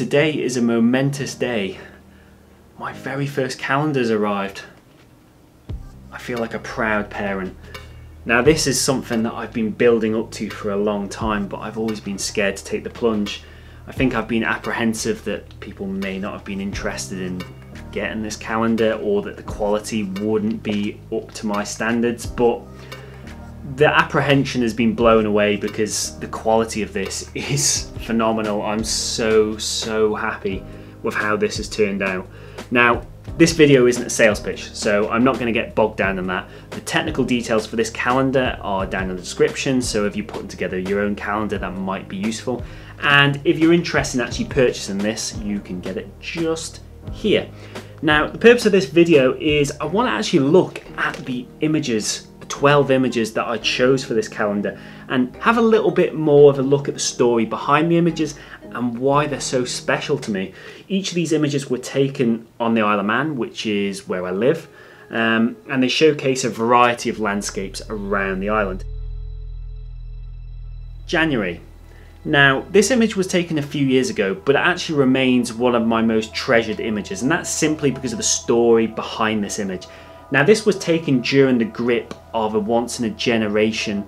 Today is a momentous day. My very first calendar's arrived. I feel like a proud parent. Now this is something that I've been building up to for a long time, but I've always been scared to take the plunge. I think I've been apprehensive that people may not have been interested in getting this calendar, or that the quality wouldn't be up to my standards, but the apprehension has been blown away because the quality of this is phenomenal. I'm so happy with how this has turned out. Now, this video isn't a sales pitch, so I'm not going to get bogged down in that. The technical details for this calendar are down in the description, so if you're putting together your own calendar, that might be useful. And if you're interested in actually purchasing this, you can get it just here. Now, the purpose of this video is I want to actually look at the images, the 12 images that I chose for this calendar, and have a little bit more of a look at the story behind the images and why they're so special to me. Each of these images were taken on the Isle of Man, which is where I live, and they showcase a variety of landscapes around the island. January. Now, this image was taken a few years ago, but it actually remains one of my most treasured images, and that's simply because of the story behind this image. Now, this was taken during the grip of a once-in-a-generation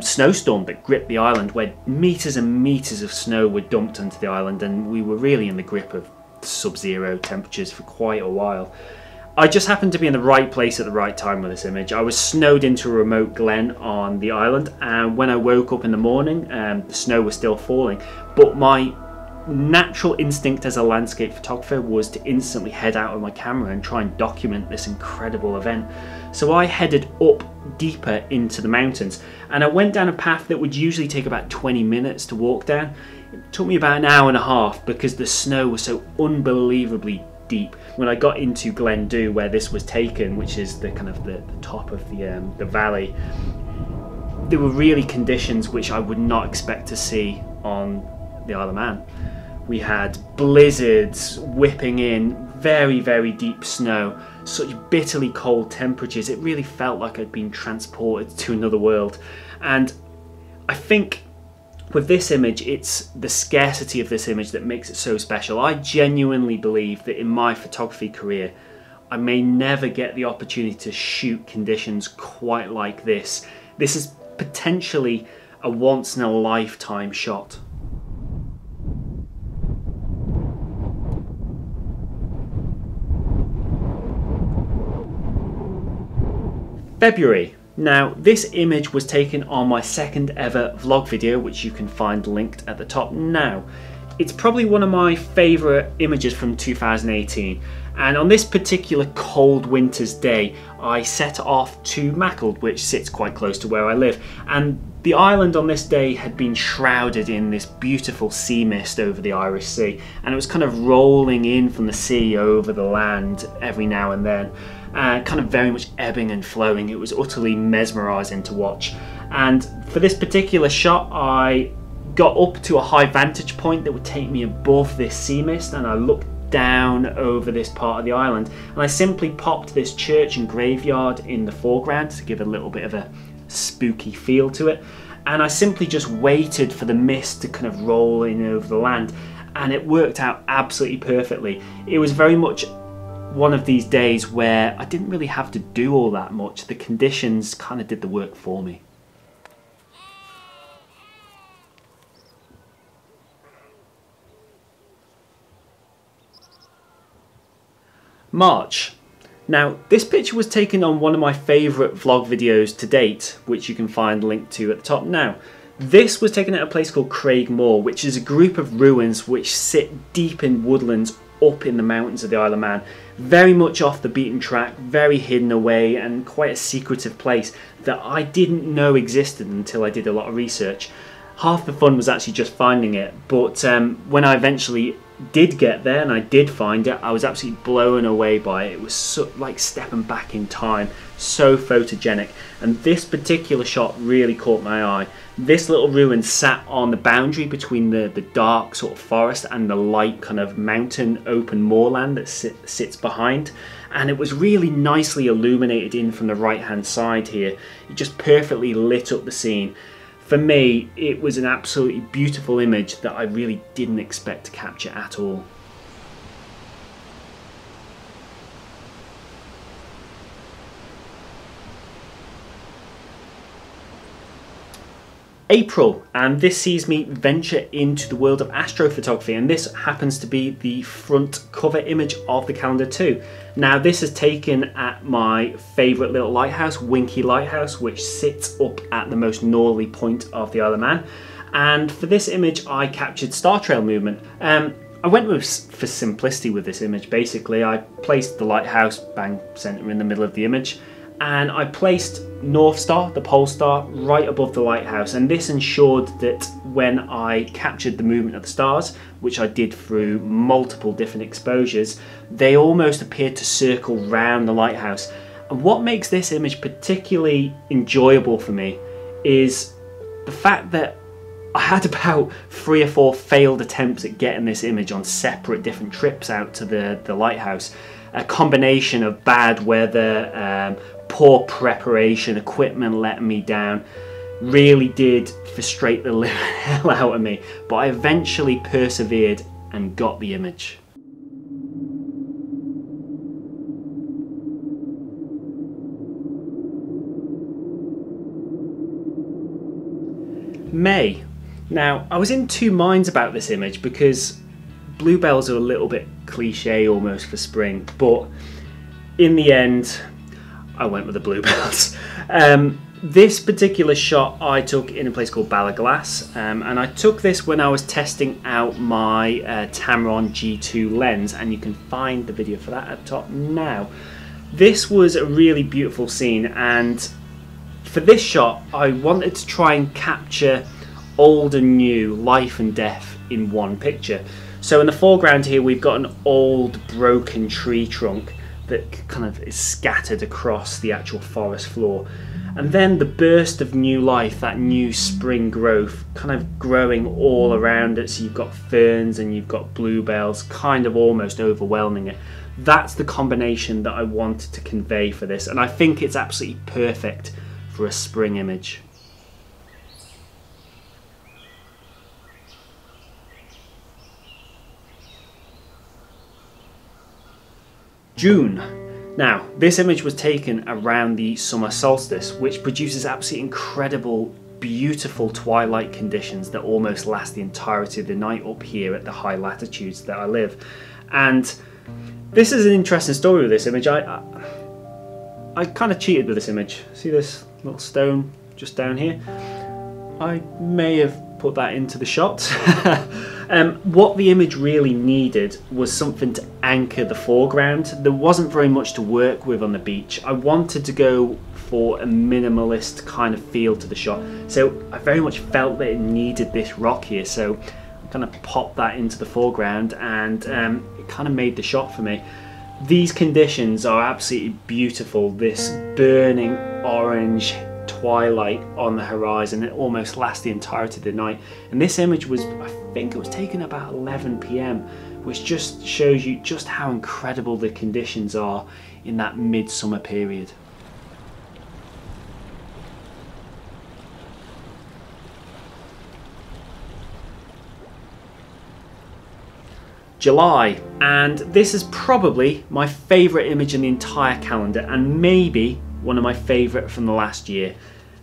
snowstorm that gripped the island, where meters and meters of snow were dumped onto the island, and we were really in the grip of sub-zero temperatures for quite a while. I just happened to be in the right place at the right time with this image. I was snowed into a remote glen on the island, and when I woke up in the morning, the snow was still falling, but my natural instinct as a landscape photographer was to instantly head out with my camera and try and document this incredible event. So I headed up deeper into the mountains, and I went down a path that would usually take about 20 minutes to walk down. It took me about an hour and a half because the snow was so unbelievably deep. When I got into Glendu, where this was taken, which is the kind of the top of the valley, there were really conditions which I would not expect to see on the Isle of Man. We had blizzards whipping in, very deep snow, such bitterly cold temperatures. It really felt like I'd been transported to another world. And I think with this image, it's the scarcity of this image that makes it so special. I genuinely believe that in my photography career, I may never get the opportunity to shoot conditions quite like this. This is potentially a once-in-a-lifetime shot. February. Now, this image was taken on my second ever vlog video, which you can find linked at the top now. It's probably one of my favourite images from 2018, and on this particular cold winter's day, I set off to Maughold, which sits quite close to where I live, and the island on this day had been shrouded in this beautiful sea mist over the Irish Sea, and it was kind of rolling in from the sea over the land every now and then. Kind of very much ebbing and flowing. It was utterly mesmerising to watch. And for this particular shot, I got up to a high vantage point that would take me above this sea mist, and I looked down over this part of the island, and I simply popped this church and graveyard in the foreground to give a little bit of a spooky feel to it, and I simply just waited for the mist to kind of roll in over the land, and it worked out absolutely perfectly. It was very much one of these days where I didn't really have to do all that much. The conditions kind of did the work for me. March. Now, this picture was taken on one of my favourite vlog videos to date, which you can find linked to at the top now. This was taken at a place called Craigmoor, which is a group of ruins which sit deep in woodlands up in the mountains of the Isle of Man. Very much off the beaten track, very hidden away, and quite a secretive place that I didn't know existed until I did a lot of research. Half the fun was actually just finding it, but when I eventually did get there and I did find it, I was absolutely blown away by it. It was so, like stepping back in time, so photogenic, and this particular shot really caught my eye. This little ruin sat on the boundary between the dark sort of forest and the light kind of mountain open moorland that sits behind, and it was really nicely illuminated in from the right hand side here. It just perfectly lit up the scene. for me, it was an absolutely beautiful image that I really didn't expect to capture at all. April, and this sees me venture into the world of astrophotography, and this happens to be the front cover image of the calendar too. Now this is taken at my favourite little lighthouse, Winky Lighthouse, which sits up at the most northerly point of the Isle of Man, and for this image I captured star trail movement. I went for simplicity with this image. Basically I placed the lighthouse bang centre in the middle of the image, and I placed North Star, the pole star, right above the lighthouse, and this ensured that when I captured the movement of the stars, which I did through multiple different exposures, they almost appeared to circle round the lighthouse. And what makes this image particularly enjoyable for me is the fact that I had about 3 or 4 failed attempts at getting this image on separate different trips out to the lighthouse. A combination of bad weather, poor preparation, equipment letting me down, really did frustrate the living hell out of me, but I eventually persevered and got the image. May. Now, I was in two minds about this image because bluebells are a little bit cliche almost for spring, but in the end I went with the bluebells. This particular shot I took in a place called Ballaglass, and I took this when I was testing out my Tamron G2 lens, and you can find the video for that at the top now. This was a really beautiful scene, and for this shot I wanted to try and capture old and new, life and death in one picture. So in the foreground here we've got an old broken tree trunk that kind of is scattered across the actual forest floor, and then the burst of new life, that new spring growth kind of growing all around it, so you've got ferns and you've got bluebells kind of almost overwhelming it. That's the combination that I wanted to convey for this, and I think it's absolutely perfect for a spring image. June. Now, this image was taken around the summer solstice, which produces absolutely incredible, beautiful twilight conditions that almost last the entirety of the night up here at the high latitudes that I live. And this is an interesting story with this image. I kind of cheated with this image. See this little stone just down here? I may have put that into the shot. What the image really needed was something to anchor the foreground. There wasn't very much to work with on the beach. I wanted to go for a minimalist kind of feel to the shot, so I very much felt that it needed this rock here, so I kind of popped that into the foreground, and it kind of made the shot for me. These conditions are absolutely beautiful, this burning orange twilight on the horizon. It almost lasts the entirety of the night, and this image was, I think it was taken about 11 p.m, which just shows you just how incredible the conditions are in that midsummer period. July, and this is probably my favourite image in the entire calendar, and maybe one of my favourite from the last year.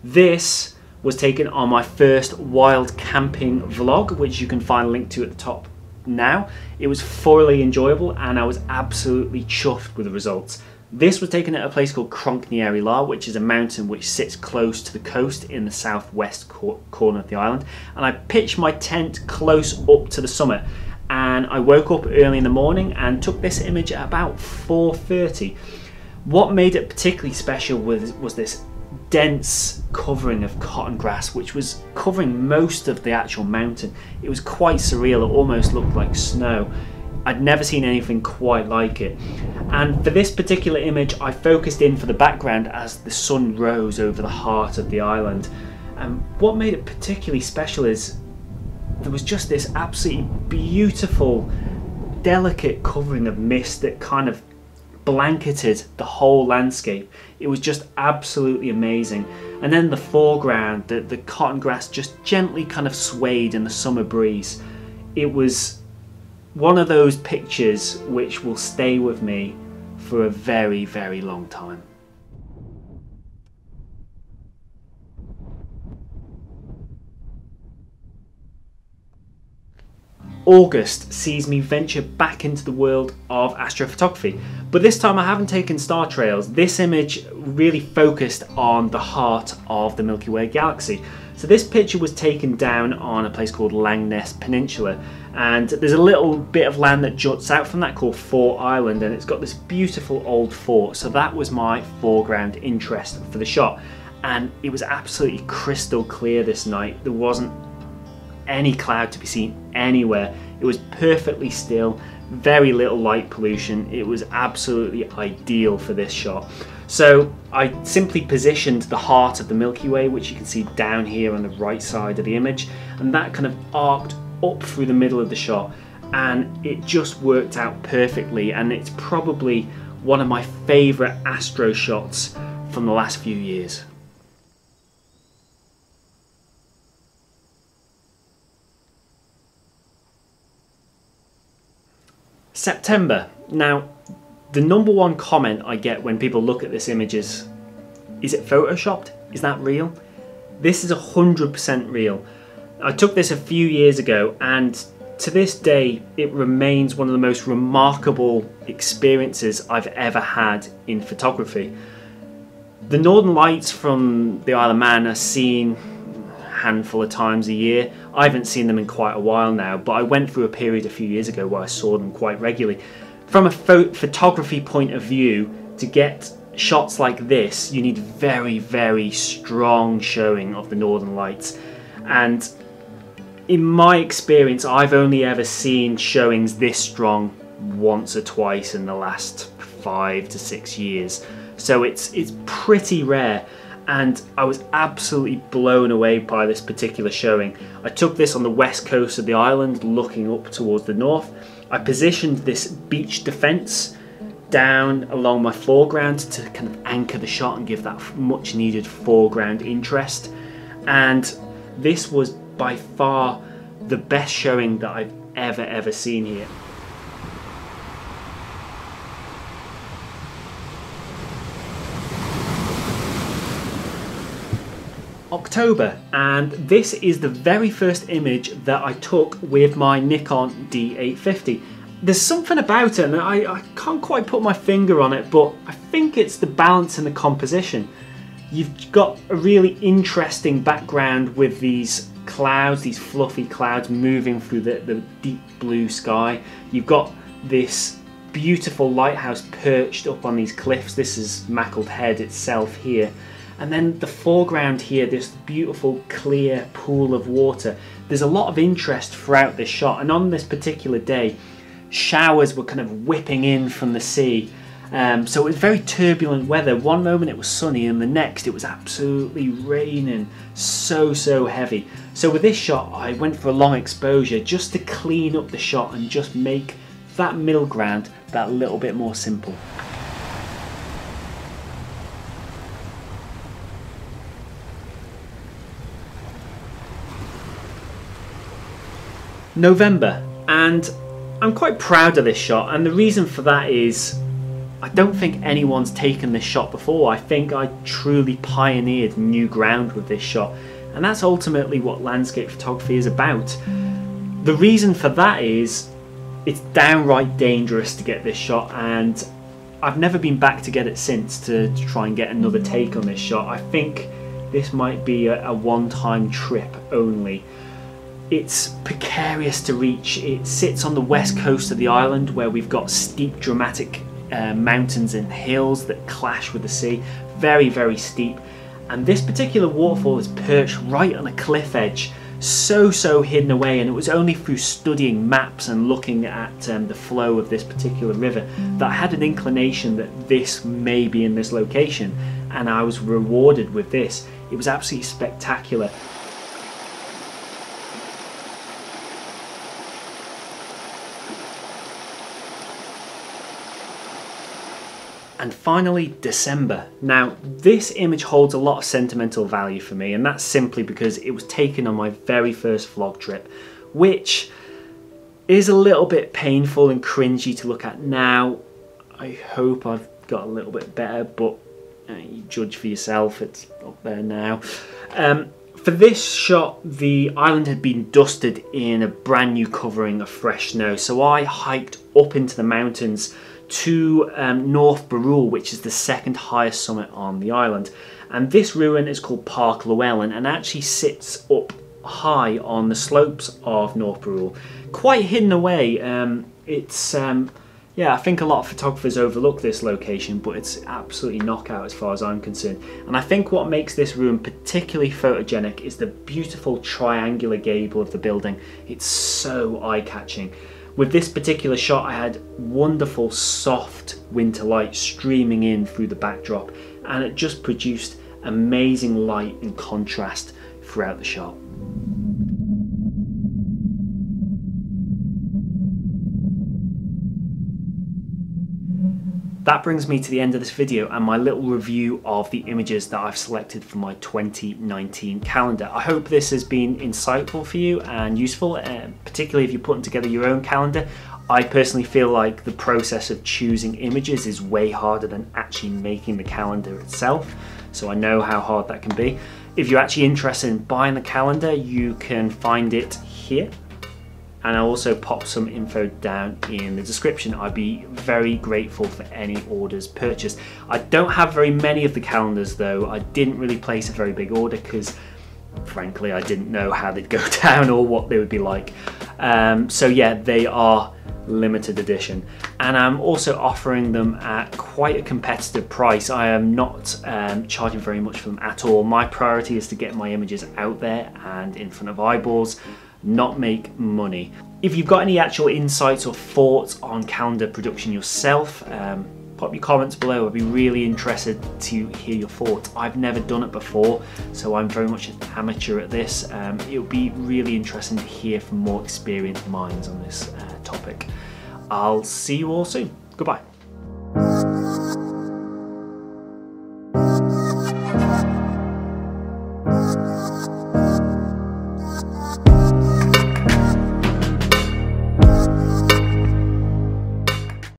This was taken on my first wild camping vlog, which you can find linked to at the top now. It was thoroughly enjoyable, and I was absolutely chuffed with the results. This was taken at a place called Kronkneri La, which is a mountain which sits close to the coast in the southwest corner of the island, and I pitched my tent close up to the summit, and I woke up early in the morning and took this image at about 4:30. What made it particularly special was this dense covering of cotton grass, which was covering most of the actual mountain. It was quite surreal, it almost looked like snow. I'd never seen anything quite like it. And for this particular image, I focused in for the background as the sun rose over the heart of the island. And what made it particularly special is there was just this absolutely beautiful, delicate covering of mist that kind of blanketed the whole landscape. It was just absolutely amazing. And then the foreground, the cotton grass just gently kind of swayed in the summer breeze. It was one of those pictures which will stay with me for a very, very long time. August sees me venture back into the world of astrophotography, but this time I haven't taken star trails. This image really focused on the heart of the Milky Way galaxy. So this picture was taken down on a place called Langness Peninsula, and there's a little bit of land that juts out from that called Fort Island, and it's got this beautiful old fort. So that was my foreground interest for the shot, and it was absolutely crystal clear this night. There wasn't any cloud to be seen anywhere. It was perfectly still, very little light pollution. It was absolutely ideal for this shot. So I simply positioned the heart of the Milky Way, which you can see down here on the right side of the image, and that kind of arced up through the middle of the shot, and it just worked out perfectly, and it's probably one of my favourite astro shots from the last few years. September. Now, the number one comment I get when people look at this image is it photoshopped? Is that real? This is 100% real. I took this a few years ago, and to this day, it remains one of the most remarkable experiences I've ever had in photography. The Northern Lights from the Isle of Man are seen handful of times a year. I haven't seen them in quite a while now, but I went through a period a few years ago where I saw them quite regularly. From a photography point of view, to get shots like this, you need very, very strong showing of the Northern Lights. And in my experience, I've only ever seen showings this strong once or twice in the last 5 to 6 years. So it's pretty rare. And I was absolutely blown away by this particular showing. I took this on the west coast of the island, looking up towards the north. I positioned this beach defence down along my foreground to kind of anchor the shot and give that much needed foreground interest. And this was by far the best showing that I've ever seen here. October, and this is the very first image that I took with my Nikon D850. There's something about it, and I can't quite put my finger on it, but I think it's the balance and the composition. You've got a really interesting background with these clouds, these fluffy clouds moving through the deep blue sky. You've got this beautiful lighthouse perched up on these cliffs. This is Maughold Head itself here. And then the foreground here, this beautiful clear pool of water. There's a lot of interest throughout this shot, and on this particular day, showers were kind of whipping in from the sea. So it was very turbulent weather. One moment it was sunny, and the next it was absolutely raining, so heavy. So with this shot, I went for a long exposure just to clean up the shot and just make that middle ground that little bit more simple. November, and I'm quite proud of this shot, and the reason for that is I don't think anyone's taken this shot before. I think I truly pioneered new ground with this shot, and that's ultimately what landscape photography is about. The reason for that is it's downright dangerous to get this shot, and I've never been back to get it since to try and get another take on this shot. I think this might be a one-time trip only. It's precarious to reach. It sits on the west coast of the island, where we've got steep dramatic mountains and hills that clash with the sea. Very steep, and this particular waterfall is perched right on a cliff edge, so hidden away, and it was only through studying maps and looking at the flow of this particular river that I had an inclination that this may be in this location, and I was rewarded with this. It was absolutely spectacular. And finally, December. Now, this image holds a lot of sentimental value for me, and that's simply because it was taken on my very first vlog trip, which is a little bit painful and cringy to look at now. I hope I've got a little bit better, but you judge for yourself, it's up there now. For this shot, the island had been dusted in a brand new covering of fresh snow, so I hiked up into the mountains to North Barrule, which is the second highest summit on the island. And this ruin is called Park Llewelyn and actually sits up high on the slopes of North Barrule, quite hidden away. Yeah, I think a lot of photographers overlook this location, but it's absolutely knockout as far as I'm concerned. And I think what makes this room particularly photogenic is the beautiful triangular gable of the building. It's so eye-catching. With this particular shot, I had wonderful soft winter light streaming in through the backdrop, and it just produced amazing light and contrast throughout the shot. That brings me to the end of this video and my little review of the images that I've selected for my 2019 calendar. I hope this has been insightful for you and useful, particularly if you're putting together your own calendar. I personally feel like the process of choosing images is way harder than actually making the calendar itself, so I know how hard that can be. If you're actually interested in buying the calendar, you can find it here. And I'll also pop some info down in the description. I'd be very grateful for any orders purchased. I don't have very many of the calendars though. I didn't really place a very big order because frankly, I didn't know how they'd go down or what they would be like. So yeah, they are limited edition. And I'm also offering them at quite a competitive price. I am not charging very much for them at all. My priority is to get my images out there and in front of eyeballs, not make money. If you've got any actual insights or thoughts on calendar production yourself, pop your comments below. I'd be really interested to hear your thoughts. I've never done it before, so I'm very much an amateur at this. It would be really interesting to hear from more experienced minds on this topic. I'll see you all soon. Goodbye.